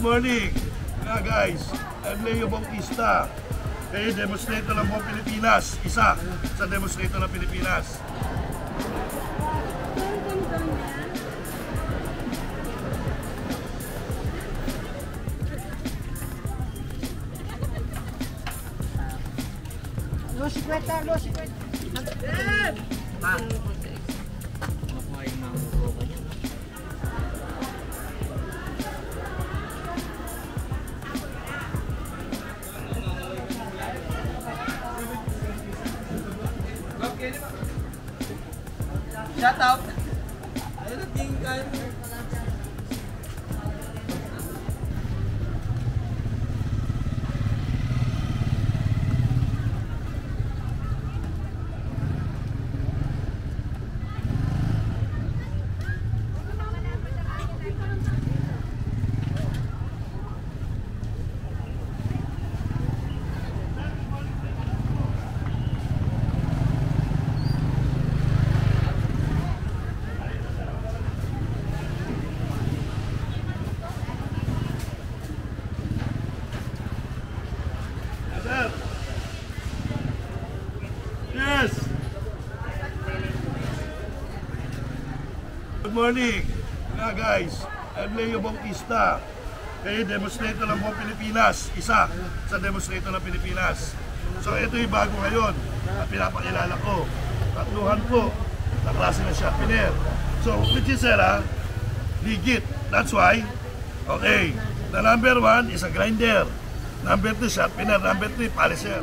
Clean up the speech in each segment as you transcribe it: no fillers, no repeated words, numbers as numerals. Good morning, mga guys. I'm Leo Bautista. Kayo, demonstrator ng buong Pilipinas. Isa sa demonstrator ng Pilipinas. Los 50. Shout out. I don't think Good morning, mga guys. I'm Leo Bautista. Kayo, demonstrator ng buong Pilipinas. Isa sa demonstrator ng Pilipinas. So ito yung bago ngayon at pinapakilala ko. Tatluhan po na klase ng Scharpiner. So, which is ligit. That's why, okay, the number 1 is a grinder. Number 2, Scharpiner. Number 3, polisher.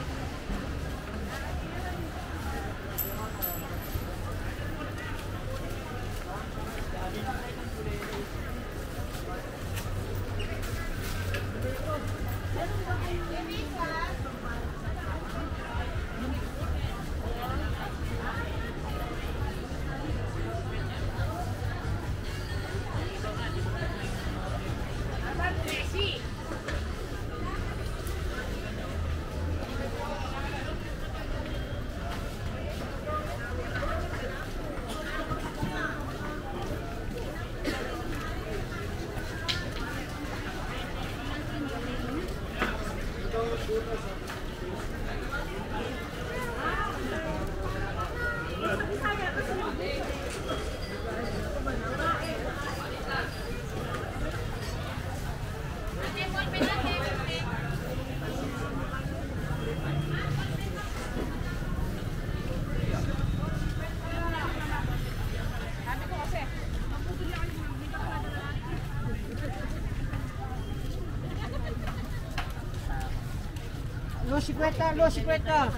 Los 50. Dar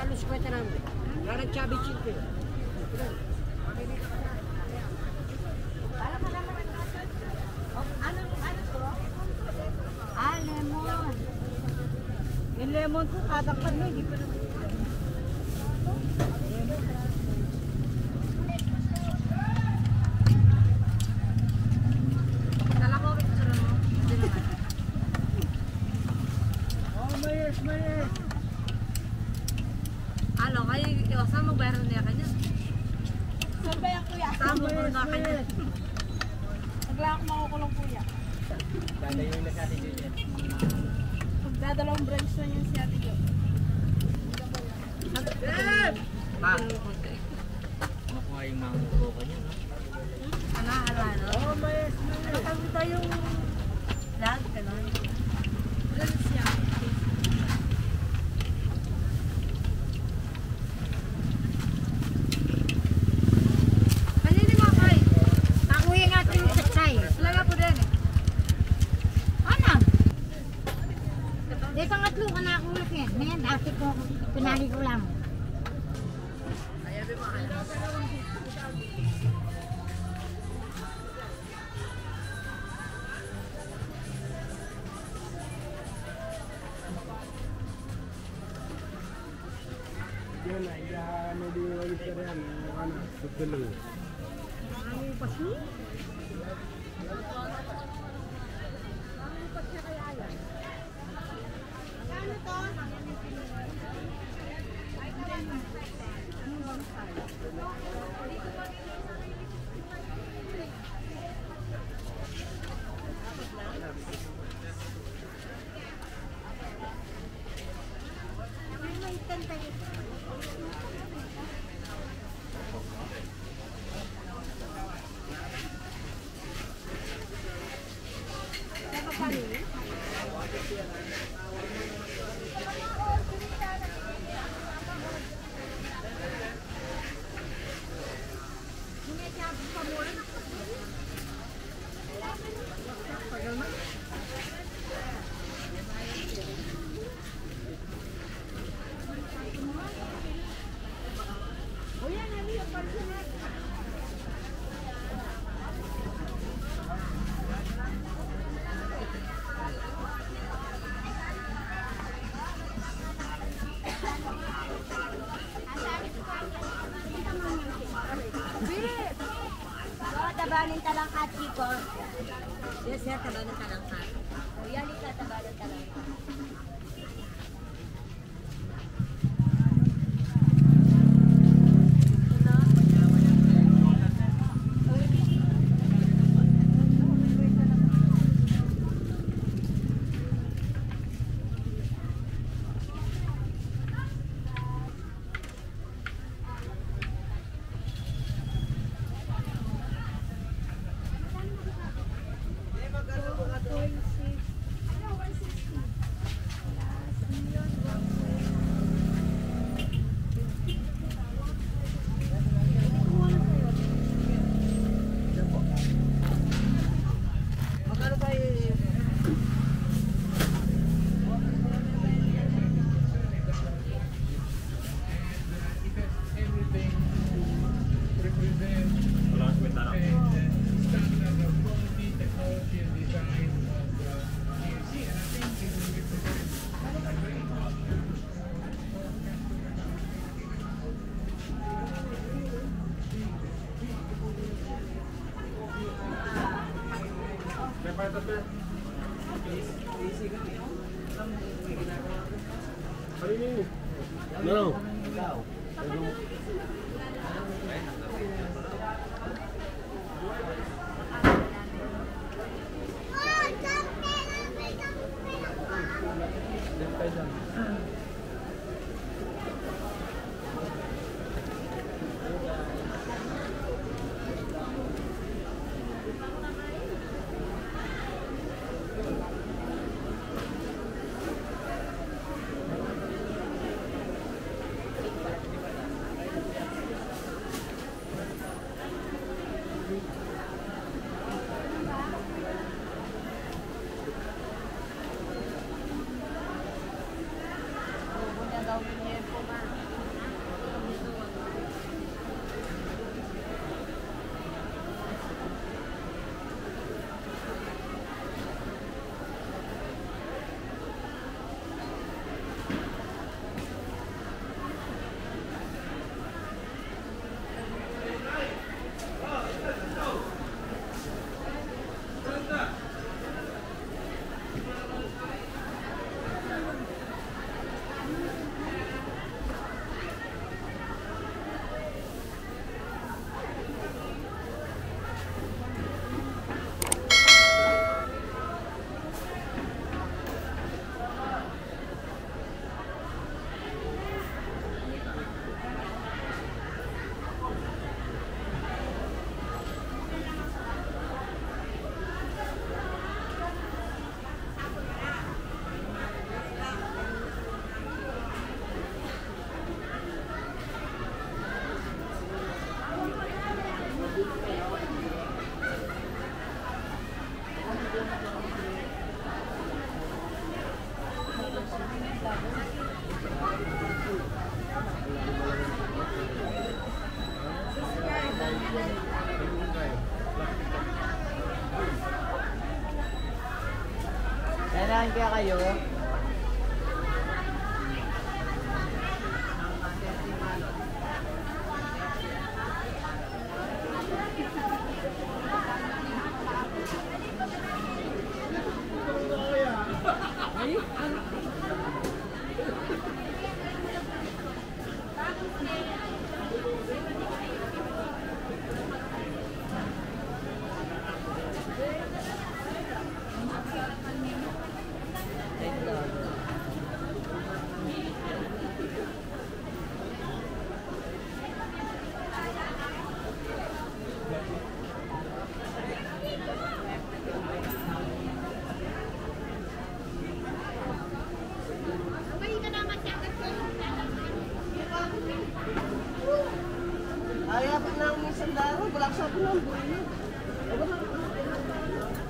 a los 50 namin. Rara Chabi Chilke. Ah, lemon. Yung lemon ko, katapat mo, hindi ko naman. Por favor. Tabanin talangkat, Chico. Yes, sir. Tabanin talangkat. Kuya, lika. Tabanin talangkat. Kailangan kaya kayo? Ayaw ko na ang isang daro, balak sa ako ng buhay. Ayaw ko na ang isang daro.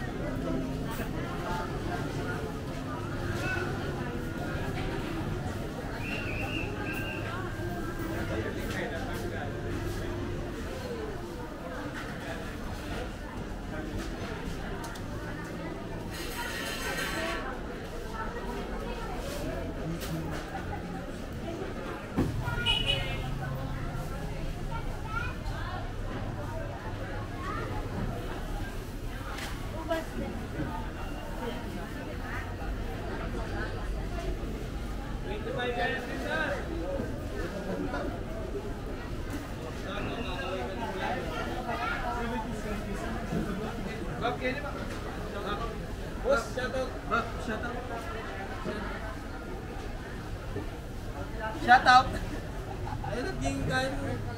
Shout out. Ayun at yung kain mo.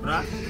Bra?